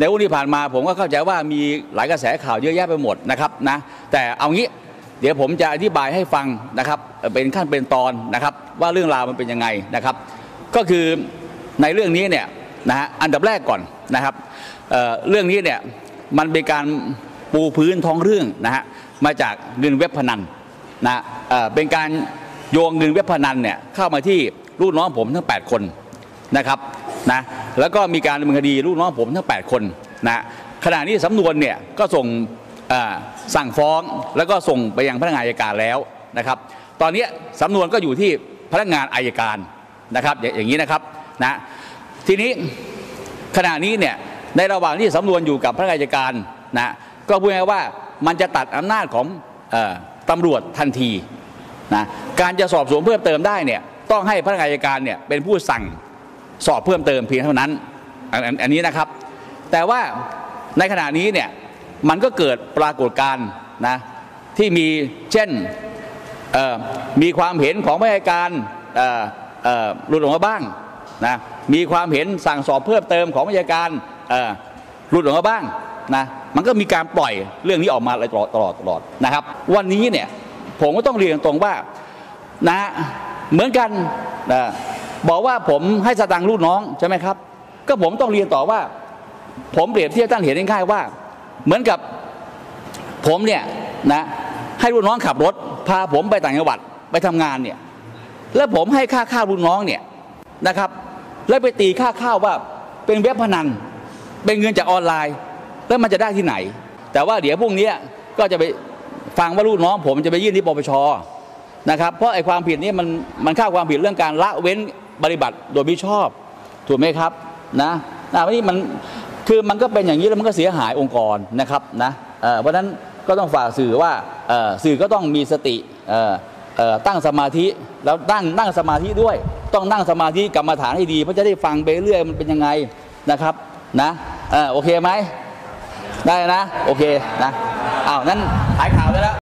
ในวันที่ผ่านมาผมก็เข้าใจว่ามีหลายกระแสข่าวเยอะแยะไปหมดนะครับนะแต่เอางี้เดี๋ยวผมจะอธิบายให้ฟังนะครับเป็นขั้นเป็นตอนนะครับว่าเรื่องราวมันเป็นยังไงนะครับก็คือในเรื่องนี้เนี่ยนะฮะอันดับแรกก่อนนะครับเรื่องนี้เนี่ยมันเป็นการปูพื้นท้องเรื่องนะฮะมาจากเงินเว็บพนันนะเป็นการโยงเงินเว็บพนันเนี่ยเข้ามาที่ลูกน้องผมทั้ง8คนนะครับนะแล้วก็มีการดำเนินคดีลูกน้องผมทั้ง8คนนะขณะนี้สำนวนเนี่ยก็ส่งสั่งฟ้องแล้วก็ส่งไปยังพนักงานอัยการแล้วนะครับตอนนี้สำนวนก็อยู่ที่พนักงานอัยการนะครับอย่างนี้นะครับนะทีนี้ขณะนี้เนี่ยในระหว่างที่สำนวนอยู่กับพนักงานอัยการนะก็พูดง่ายว่ามันจะตัดอำนาจของตำรวจทันทีนะการจะสอบสวนเพิ่มเติมได้เนี่ยต้องให้พนักงานอัยการเนี่ยเป็นผู้สั่งสอบเพิ่มเติมเพียงเท่านั้นอันนี้นะครับแต่ว่าในขณะนี้เนี่ยมันก็เกิดปรากฏการณ์นะที่มีเช่นมีความเห็นของพนักงานอัยการหลุดออกมาบ้างนะมีความเห็นสั่งสอบเพิ่มเติมของพนักงานอัยการหลุดออกมาบ้างนะมันก็มีการปล่อยเรื่องนี้ออกมาตลอดนะครับวันนี้เนี่ยผมก็ต้องเรียนตรงว่านะเหมือนกันบอกว่าผมให้สตังค์ลูกน้องใช่ไหมครับก็ผมต้องเรียนต่อว่าผมเปรียบเทียบท่านเห็นง่ายๆว่าเหมือนกับผมเนี่ยนะให้ลูกน้องขับรถพาผมไปต่างจังหวัดไปทำงานเนี่ยแล้วผมให้ค่าข้าวลูกน้องเนี่ยนะครับแล้วไปตีค่าข้าวว่าเป็นเว็บพนันเป็นเงินจากออนไลน์แล้วมันจะได้ที่ไหนแต่ว่าเดี๋ยวพรุ่งนี้ก็จะไปฟังว่าลูกน้องผมจะไปยื่นที่ปปช.นะครับเพราะไอ้ความผิดนี้มันเข้าความผิดเรื่องการละเว้นปฏิบัติโดยมิชอบถูกไหมครับนะวันนี้มันคือมันก็เป็นอย่างนี้แล้วมันก็เสียหายองค์กรนะครับนะเพราะฉะนั้นก็ต้องฝากสื่อว่าสื่อก็ต้องมีสติตั้งสมาธิแล้วนั่งสมาธิด้วยต้องนั่งสมาธิกรรมฐานให้ดีเพราะจะได้ฟังไปเรื่อยมันเป็นยังไงนะครับนะโอเคไหมได้นะโอเคนะอ้าวนั้นหายข่าวได้แล้ว